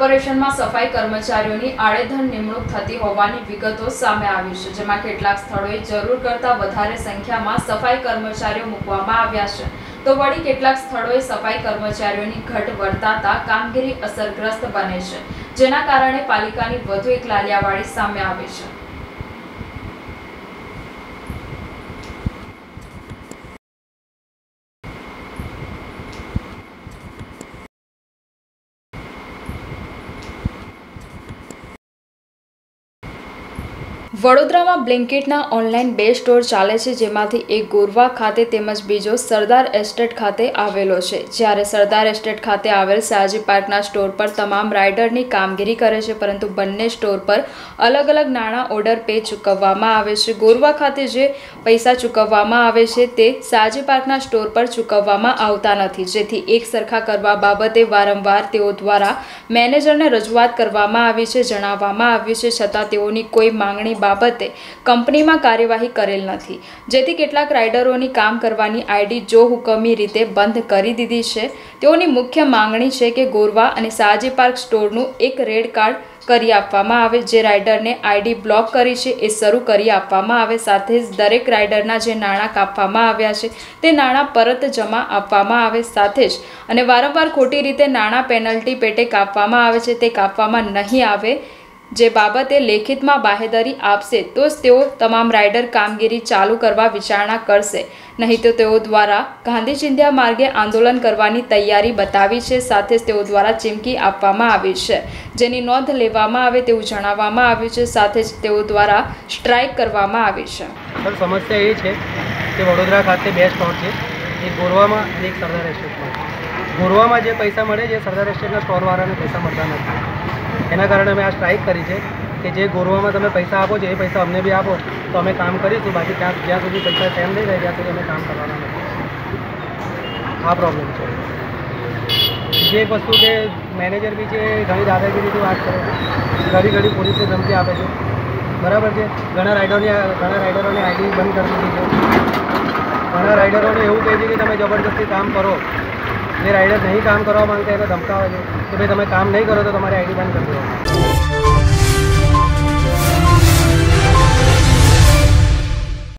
કોર્પોરેશનમાં સફાઈ કર્મચારીઓની આડેધડ નિમણૂક થતી હોવાની વિગતો સામે આવી છે, જેમાં કેટલાક સ્થળોએ જરૂર કરતા વધારે સંખ્યામાં સફાઈ કર્મચારીઓ મૂકવામાં આવ્યા છે, તો વળી કેટલાક સ્થળોએ સફાઈ કર્મચારીઓની ઘટ વર્તાતા કામગીરી અસરગ્રસ્ત બને છે, જેના કારણે પાલિકાની વધુ એક લાલિયાવાડી સામે આવે છે। वडोदरा में ब्लिंकिटना ऑनलाइन बे स्टोर चाले छे, जेमांथी एक गोरवा खाते तेमज बीजो सरदार एस्टेट खाते आवेलो छे। ज्यारे सरदार एस्टेट खाते आवेल सयाजी पार्कना स्टोर पर तमाम राइडरनी कामगीरी करे छे, परंतु बंने स्टोर पर अलग अलग नाणां ऑर्डर पे चूकववामां आवे छे। गोरवा खाते जे पैसा चूकववामां आवे छे ते सयाजी पार्कना स्टोर पर चूकववामां आवता नथी, जेथी एक सरखा करवा बाबते वारंवार तेओ द्वारा मेनेजरने रजूआत करवामां आवी छे। जणाववामां आव्युं छे छतां तेओनी कोई मांगणी बाबते कंपनी में कार्यवाही करेल नहीं, जेथी केटलाक राइडरोनी काम करवानी आईडी जो हुकमी रीते बंद करी दीधी छे। तेओनी मुख्य मांगणी छे के गोरवा अने साजी पार्क स्टोरनु एक रेड कार्ड करी आपवामां आवे, जे राइडर ने आईडी ब्लॉक करी छे ए शरू करी आपवामां आवे। साथे ज दरेक राइडरना जे नाणां कापवामां आव्या छे ते नाणां परत जमा आपवामां आवे, साथे ज अने वारंवार खोटी रीते नाणां पेनल्टी पेटे कापवामां आवे छे ते कापवामां नहीं आवे, जे बाबते लेखित में बाहेदरी आपसे तो तेओ तमाम राइडर कामगीरी चालू करवा विचारणा करशे, नहीं तो तेओ द्वारा गांधी चिंध्या मार्गे आंदोलन करवानी तैयारी बतावी छे। साथे तेओ द्वारा चीमकी आपवामां आवी छे, जेनी नोंध लेवामां आवे तेवुं जणाववामां आव्युं छे। साथे तेओ द्वारा स्ट्राइक करवामां आवी छे। सर, समस्या ए छे के वडोदरा खाते बे स्टोर छे, एक गोरवामां अने एक सरदार एस्टेटमां। गोरवामां जे पैसा मळे जे सरदार एस्टेटना स्टोरवाळाने पैसा मळता नथी, एना कारणे अमे आ स्ट्राइक करी छे कि जे गोरवामां तमे पैसा आपो छो ए पैसा अमने भी आपो तो अमे काम करीशुं, बाकी ज्यां सुधी पैसा टाइम नहीं रहे त्यां सुधी अमे काम करवाना नथी। आ प्रॉब्लम छे। बीजी एक वस्तु के मैनेजर भी छे घणी दादागिरीथी वात करे छे, घड़ी घड़ी पुलिसने धमकी आपे छे, बराबर छे। घणा राइडरोनी आईडी बंद करी दीधी छे। घणा राइडरोने एवुं कही छे कि तमे जबरदस्ती काम करो, ये राइडर नहीं काम करवा मांगता है तो धमकावे, तो भाई तुम काम नहीं करो तो तुम्हारी आईडी बंद कर दो।